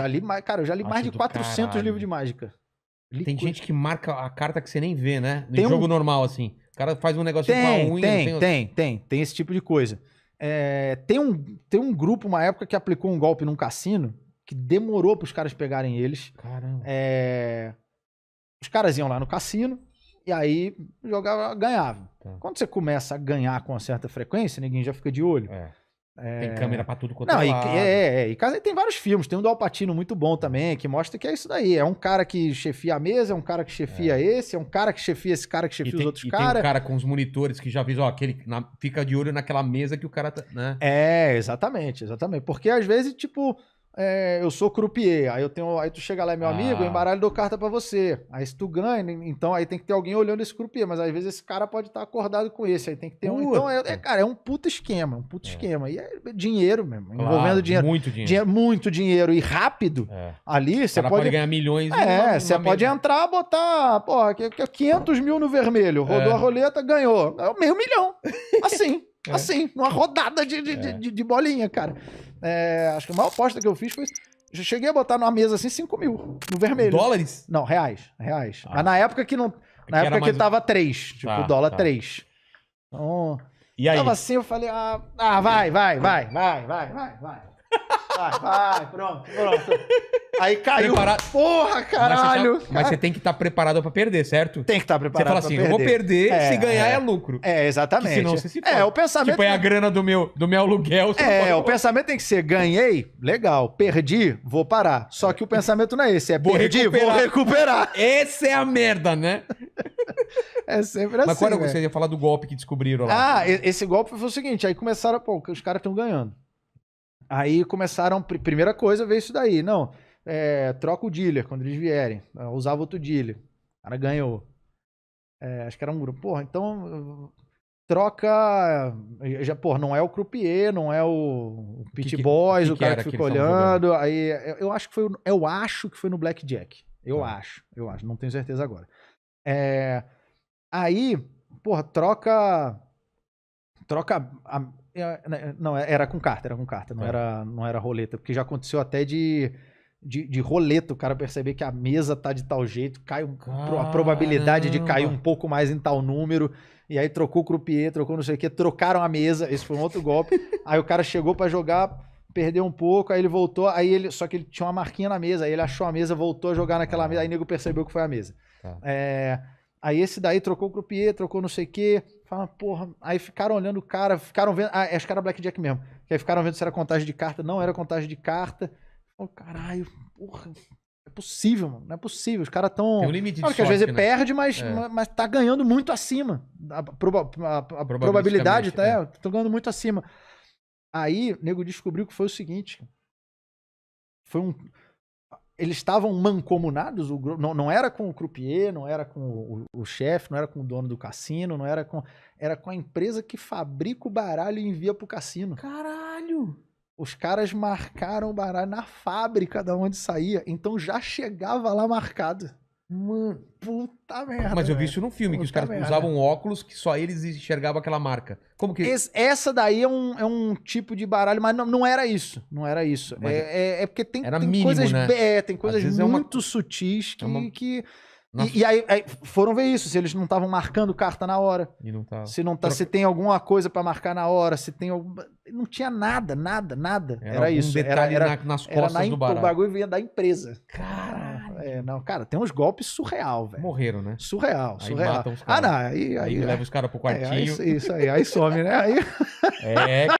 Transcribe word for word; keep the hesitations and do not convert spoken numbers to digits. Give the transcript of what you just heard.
Já li, cara, eu já li acho mais de quatrocentos caralho. livros de mágica. Li tem coisa. gente que marca a carta que você nem vê, né? No tem jogo um... normal, assim. O cara faz um negócio com a unha. Tem, tem, tem, tem. Tem esse tipo de coisa. É, tem, um, tem um grupo, uma época, que aplicou um golpe num cassino que demorou pros caras pegarem eles. Caramba. É, os caras iam lá no cassino e aí jogava, ganhava. Tá. Quando você começa a ganhar com uma certa frequência, ninguém já fica de olho. É. É... Tem câmera pra tudo quanto é lado. É, é, e tem vários filmes, tem um do Al Pacino muito bom também, que mostra que é isso daí. É um cara que chefia a mesa, é um cara que chefia é. esse, é um cara que chefia esse cara que chefia e os tem, outros caras. Tem um cara com os monitores que já avisa, ó, aquele na, fica de olho naquela mesa que o cara tá, né? É, exatamente, exatamente. Porque às vezes, tipo, é, eu sou croupier, aí eu tenho, aí tu chega lá, meu ah. amigo, eu embaralho e dou carta pra você. Aí se tu ganha, então aí tem que ter alguém olhando esse croupier, mas às vezes esse cara pode estar tá acordado com esse, aí tem que ter um. Puta. Então, é, é, cara, é um puta esquema, um puta é. esquema. E é dinheiro mesmo, claro, envolvendo dinheiro. Muito dinheiro. dinheiro. Muito dinheiro e rápido. É. Ali, você pode, pode ganhar milhões. É, você pode mesmo. entrar, botar, porra, quinhentos mil no vermelho, rodou é. a roleta, ganhou. É meio milhão. Assim. É. Assim, numa rodada de, de, é. de, de bolinha, cara. É, acho que a maior aposta que eu fiz foi... Eu cheguei a botar numa mesa assim cinco mil, no vermelho. Dólares? Não, reais. Reais. Ah. Mas na época que não... Na que época que tava três, tipo, tá, dólar tá. três. Então... E aí? Tava assim, eu falei, ah, ah, vai, vai, vai, vai, vai, vai, vai. Vai, vai, pronto, pronto. Aí caiu. Preparado. Porra, caralho. Mas você, já, mas você tem que estar tá preparado pra perder, certo? Tem que estar tá preparado pra perder. Você fala assim, eu vou perder, é, se ganhar é, é lucro. É, exatamente. Senão você se pode. É, o pensamento... Tipo, é a grana do meu, do meu aluguel. Você é, não pode... o pensamento tem que ser, ganhei, legal, perdi, vou parar. Só que o pensamento não é esse, é vou perdi, recuperar. vou recuperar. Essa é a merda, né? É sempre mas assim, Mas quando véio. você ia falar do golpe que descobriram lá? Ah, esse golpe foi o seguinte, aí começaram, pô, os caras estão ganhando. Aí começaram, primeira coisa, veio isso daí. Não, é, troca o dealer quando eles vierem. Eu usava outro dealer. O cara ganhou. É, acho que era um grupo. Porra, então troca... Já, porra, não é o croupier, não é o, o pit que, boys, que o cara que, que fica olhando. Aí, eu, eu, acho que foi, eu acho que foi no Blackjack. Eu ah. acho, eu acho. Não tenho certeza agora. É, aí, porra, troca... Troca... A, Não, era com carta, era com carta, não, é. era, não era roleta, porque já aconteceu até de, de, de roleta, o cara perceber que a mesa tá de tal jeito, cai um, a probabilidade de cair um pouco mais em tal número, e aí trocou o croupier, trocou não sei o que, trocaram a mesa, esse foi um outro golpe, aí o cara chegou pra jogar, perdeu um pouco, aí ele voltou, aí ele só que ele tinha uma marquinha na mesa, aí ele achou a mesa, voltou a jogar naquela ah. mesa, aí o nego percebeu que foi a mesa. Ah. É, aí esse daí trocou o croupier, trocou não sei o que... Fala, porra, aí ficaram olhando o cara, ficaram vendo, ah, acho que era Blackjack mesmo, que aí ficaram vendo se era contagem de carta, não era contagem de carta, oh, caralho, porra, não é possível, mano, não é possível, os caras tão... Tem um limite de sorte, às vezes né? perde, mas, é. mas tá ganhando muito acima, a, proba, a, a probabilidade, tá, é, tô ganhando muito acima. Aí, o nego descobriu que foi o seguinte, foi um... Eles estavam mancomunados, o grupo, não, não era com o croupier, não era com o, o, o chefe, não era com o dono do cassino, não era com. Era com a empresa que fabrica o baralho e envia pro cassino. Caralho! Os caras marcaram o baralho na fábrica da onde saía, então já chegava lá marcado. Mano, puta merda. Mas eu vi isso num filme, que os caras merda. usavam óculos que só eles enxergavam aquela marca. Como que... Esse, essa daí é um, é um tipo de baralho, mas não, não era isso. Não era isso. É, é, é porque tem, tem mínimo, coisas, né? é, tem coisas muito é uma... sutis que... É uma... que... E, e aí, aí foram ver isso, se eles não estavam marcando carta na hora. E não tá... Se não tá, Troca... se tem alguma coisa para marcar na hora, se tem algum... Não tinha nada, nada, nada. Era, era isso. Detalhe era, era, na, nas costas era na, do baralho. O bagulho vinha da empresa. Caralho. É, não, cara, tem uns golpes surreal, velho. Morreram, né? Surreal, aí surreal. Matam os caras. Ah, não. Aí, aí, aí é. leva os caras pro quartinho. É, aí, isso aí, aí some, né? Aí... É,